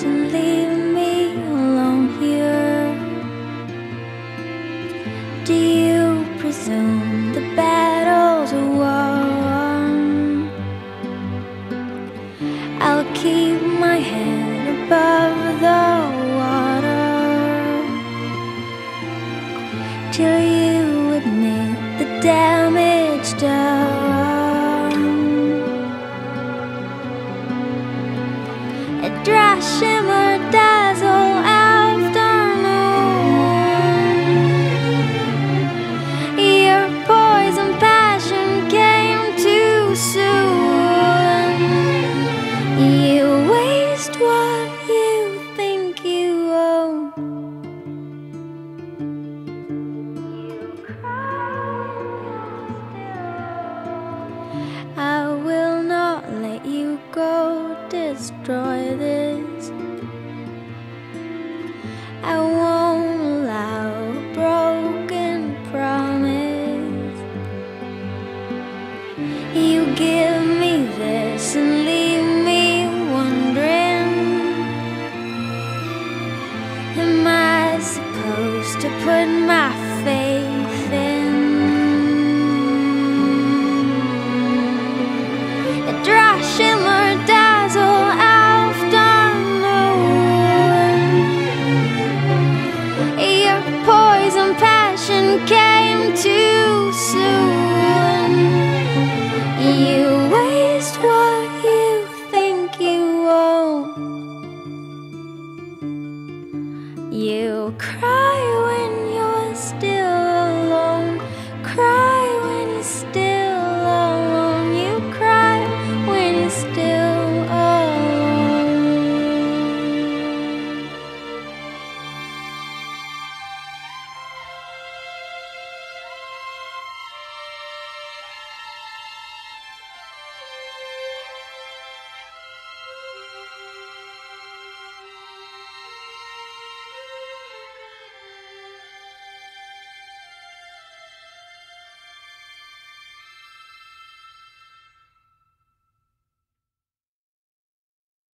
doesn't leave me alone here. Do you presume the battles are won? I'll keep my head above the water till you admit the damage done. Dry shimmer, dazzle afternoon. Your poison passion came too soon. You waste what you think you own. I will not let you go. Destroy this.